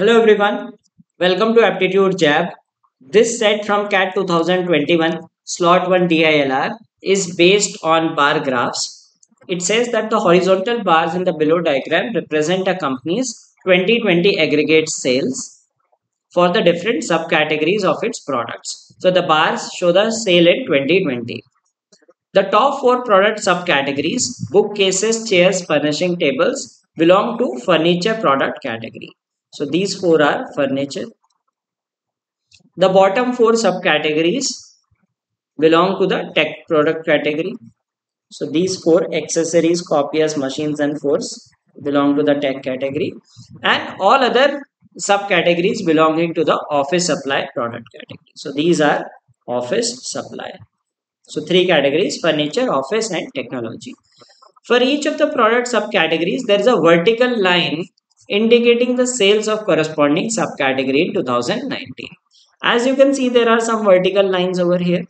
Hello everyone, welcome to Aptitude Jab. This set from CAT 2021 Slot 1 DILR is based on bar graphs. It says that the horizontal bars in the below diagram represent a company's 2020 aggregate sales for the different subcategories of its products. So the bars show the sale in 2020. The top four product subcategories, bookcases, chairs, furnishing tables, belong to furniture product category. So these four are furniture. The bottom four subcategories belong to the tech product category. So these four, accessories, copiers, machines and force, belong to the tech category. And all other subcategories belonging to the office supply product category. So these are office supply. So three categories, furniture, office and technology. For each of the product subcategories, there is a vertical line indicating the sales of corresponding subcategory in 2019. As you can see, there are some vertical lines over here.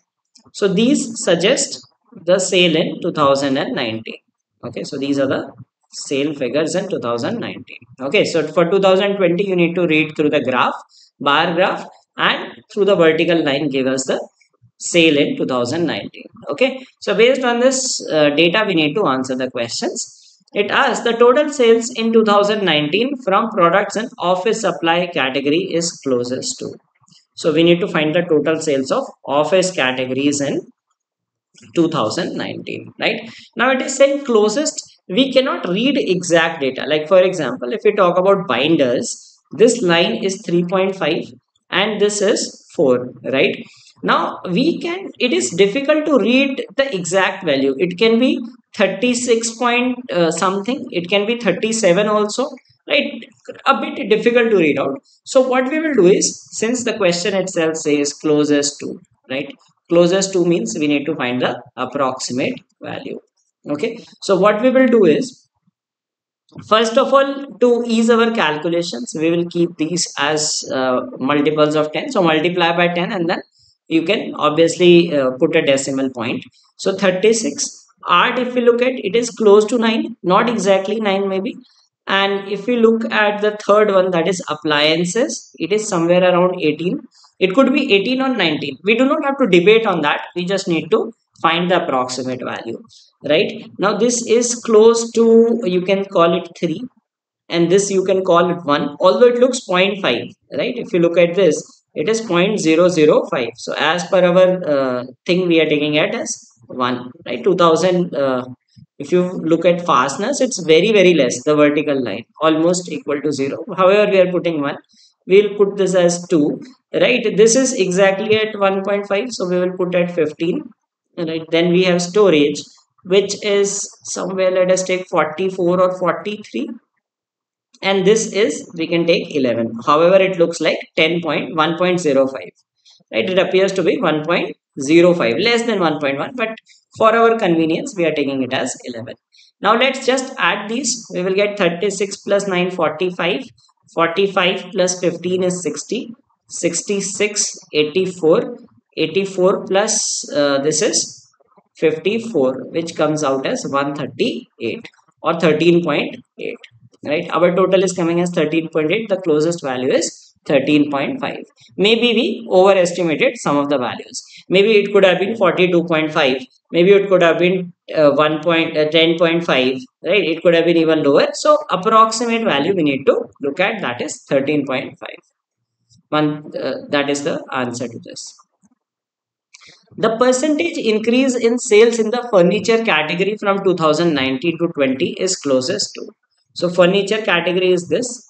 So these suggest the sale in 2019. Okay, so these are the sale figures in 2019. Okay, so for 2020, you need to read through the graph, bar graph, and through the vertical line give us the sale in 2019. Okay, so based on this data, we need to answer the questions. It asks the total sales in 2019 from products and office supply category is closest to. So we need to find the total sales of office categories in 2019, right? Now it is saying closest. We cannot read exact data. Like for example, if we talk about binders, this line is 3.5 and this is 4, right? Now it is difficult to read the exact value. It can be 36 point something, it can be 37 also, right? A bit difficult to read out. So what we will do is, since the question itself says closest to, right? Closest to means we need to find the approximate value. Okay, so what we will do is, first of all, to ease our calculations, we will keep these as multiples of 10. So multiply by 10 and then you can obviously put a decimal point. So 36. 8, if we look at, it is close to 9, not exactly 9 maybe. And if we look at the third one, that is appliances, it is somewhere around 18. It could be 18 or 19. We do not have to debate on that. We just need to find the approximate value, right? Now this is close to, you can call it 3. And this you can call it 1, although it looks 0.5, right? If you look at this, it is 0.005. So as per our thing, we are taking it as 1, right? 2000, if you look at fastness, it's very, very less, the vertical line, almost equal to 0. However, we are putting 1. We'll put this as 2, right? This is exactly at 1.5. So we will put at 15, right? Then we have storage, which is somewhere, let us take 44 or 43. And this is, we can take 11. However, it looks like 1.05, right? It appears to be 1.05, less than 1.1, but for our convenience, we are taking it as 11. Now let's just add these. We will get 36 plus 9, 45, 45 plus 15 is 60, 66, 84, 84 plus this is 54, which comes out as 138 or 13.8. Right, our total is coming as 13.8. The closest value is 13.5. Maybe we overestimated some of the values. Maybe it could have been 42.5. Maybe it could have been 10.5. Right, it could have been even lower. So approximate value we need to look at, that is 13.5. That is the answer to this. The percentage increase in sales in the furniture category from 2019 to 20 is closest to. So furniture category is this.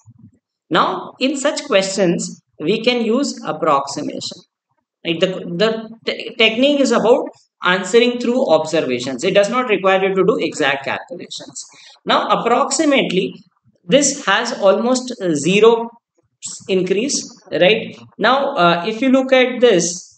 Now in such questions, we can use approximation. Like the technique is about answering through observations. It does not require you to do exact calculations. Now approximately, this has almost zero increase, right? Now if you look at this,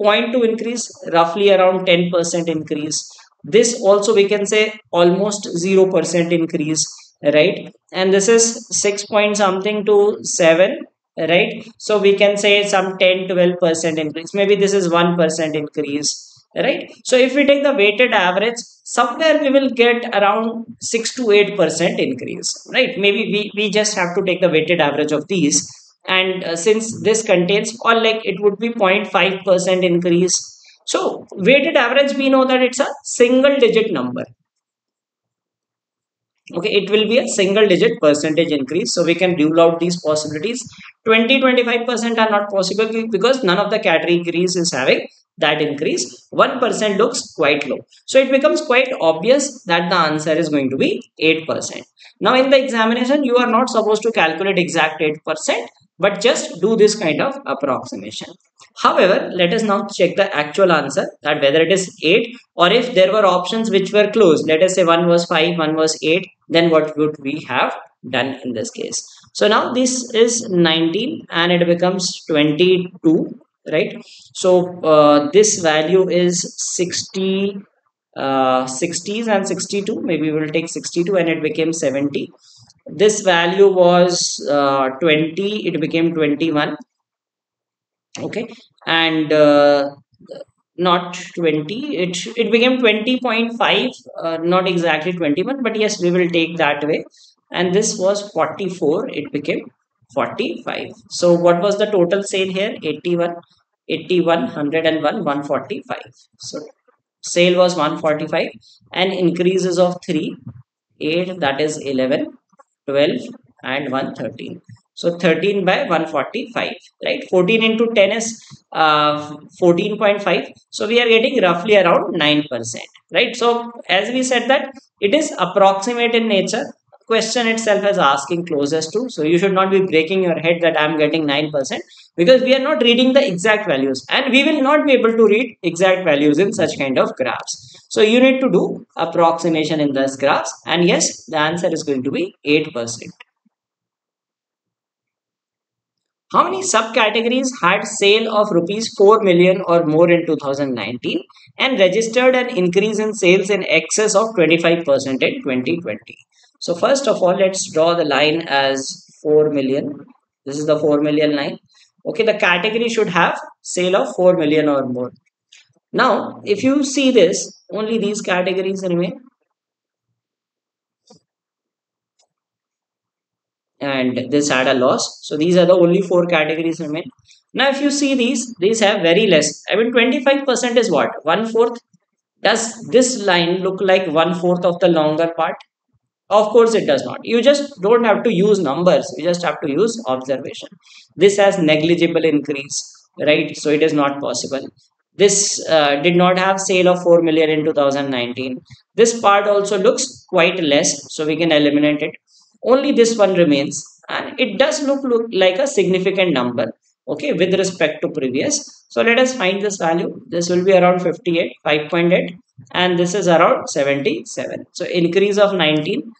0.2 increase, roughly around 10% increase. This also we can say almost 0% increase, right? And this is 6 point something to 7, right? So we can say some 10-12% increase. Maybe this is 1% increase, right? So if we take the weighted average, somewhere we will get around 6 to 8% increase, right? Maybe we just have to take the weighted average of these, and since this contains, or like it would be 0.5% increase. So weighted average, we know that it's a single digit number. Okay, it will be a single digit percentage increase. So we can rule out these possibilities. 20-25% are not possible because none of the category increase is having that increase. 1% looks quite low. So it becomes quite obvious that the answer is going to be 8%. Now in the examination, you are not supposed to calculate exact 8%, but just do this kind of approximation. However, let us now check the actual answer, that whether it is 8, or if there were options which were close, let us say one was 5, one was 8, then what would we have done in this case? So now this is 19 and it becomes 22, right? So this value is 60, 60s and 62, maybe we will take 62, and it became 70. This value was 20, it became 21. Okay, and not 20, it became 20.5, not exactly 21, but yes, we will take that way. And this was 44, it became 45. So what was the total sale here? 81, 81, 101, 145. So sale was 145 and increases of 3, 8, that is 11, 12 and 113. So 13 by 145, right? 14 into 10 is 14.5. So we are getting roughly around 9%, right? So as we said that it is approximate in nature. Question itself is asking closest to. So you should not be breaking your head that I'm getting 9%, because we are not reading the exact values, and we will not be able to read exact values in such kind of graphs. So you need to do approximation in those graphs. And yes, the answer is going to be 8%. How many subcategories had sale of Rs 4 million or more in 2019 and registered an increase in sales in excess of 25% in 2020? So first of all, let's draw the line as 4 million. This is the 4 million line. Okay, the category should have sale of 4 million or more. Now, if you see this, only these categories remain. And this had a loss. So these are the only 4 categories remain. Now if you see these have very less. I mean, 25% is what? 1/4. Does this line look like 1/4 of the longer part? Of course it does not. You just don't have to use numbers. You just have to use observation. This has negligible increase, right? So it is not possible. This did not have sale of 4 million in 2019. This part also looks quite less. So we can eliminate it. Only this one remains, and it does look like a significant number, okay, with respect to previous. So let us find this value. This will be around 58, 5.8, and this is around 77. So increase of 19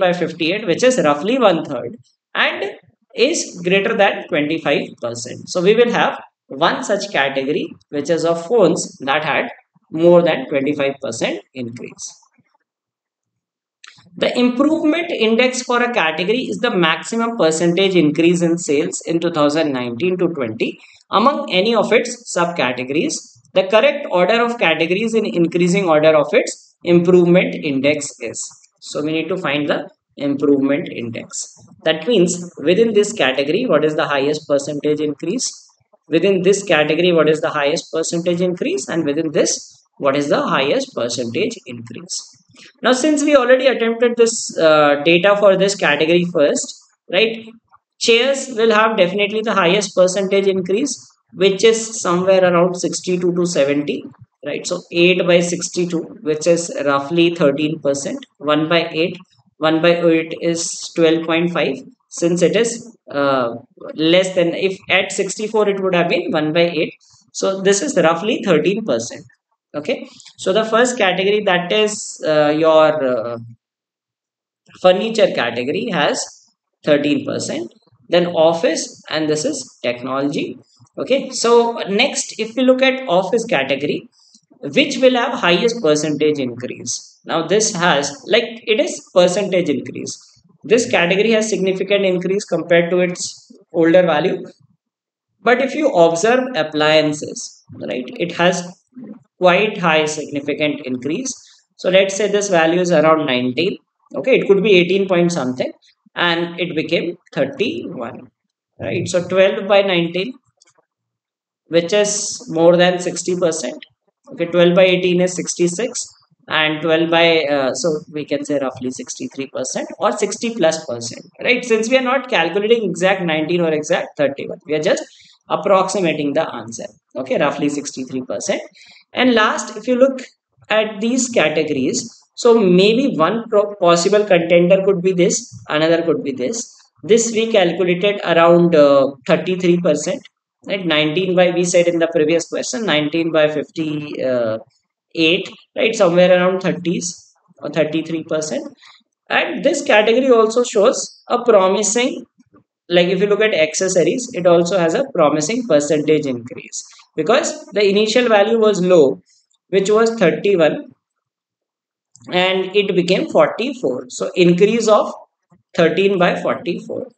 by 58, which is roughly 1/3, and is greater than 25%. So we will have one such category, which is of phones, that had more than 25% increase. The improvement index for a category is the maximum percentage increase in sales in 2019 to 20 among any of its subcategories. The correct order of categories in increasing order of its improvement index is. So we need to find the improvement index. That means within this category, what is the highest percentage increase? Within this category, what is the highest percentage increase? And within this, what is the highest percentage increase? Now, since we already attempted this data for this category first, right? Chairs will have definitely the highest percentage increase, which is somewhere around 62 to 70, right? So 8 by 62, which is roughly 13%, 1 by 8 is 12.5. Since it is less than, if at 64, it would have been 1 by 8. So this is roughly 13%. Okay, so the first category, that is your furniture category, has 13%. Then office, and this is technology. Okay, so next, if we look at office category, which will have highest percentage increase. Now this has, like, it is percentage increase. This category has significant increase compared to its older value. But if you observe appliances, right, it has quite high significant increase. So let's say this value is around 19. Okay, it could be 18 point something and it became 31, right? So 12 by 19, which is more than 60%. Okay, 12 by 18 is 66 and 12 by, so we can say roughly 63% or 60+%, right? Since we are not calculating exact 19 or exact 31, we are just approximating the answer. Okay, roughly 63%. And last, if you look at these categories, so maybe one possible contender could be this, another could be this. This we calculated around 33%. Right, 19 by, we said in the previous question, 19 by 58, right, somewhere around 30s or 33%. And this category also shows a promising, like if you look at accessories, it also has a promising percentage increase, because the initial value was low, which was 31, and it became 44. So increase of 13 by 44.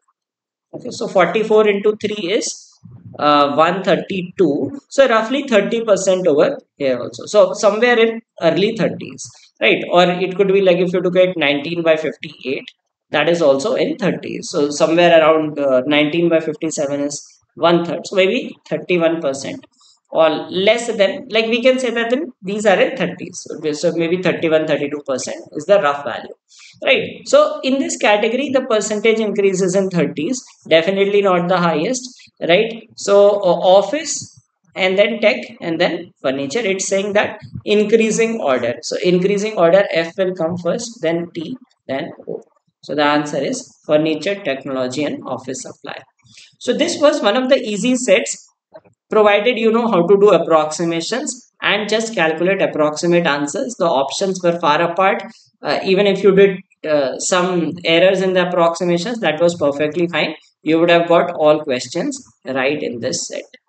Okay, so 44 into 3 is 132, so roughly 30% over here also, so somewhere in early 30s, right? Or it could be like if you look at 19 by 58, that is also in 30s, so somewhere around 19 by 57 is 1/3, so maybe 31% or less than, like we can say that then these are in 30s, so maybe 31-32% is the rough value, right? So in this category, the percentage increases in 30s, definitely not the highest, right? So office and then tech and then furniture, it's saying that increasing order. So increasing order, F will come first, then T, then O. So the answer is furniture, technology and office supply. So this was one of the easy sets, provided you know how to do approximations and just calculate approximate answers. The options were far apart. Even if you did some errors in the approximations, that was perfectly fine. You would have got all questions right in this set.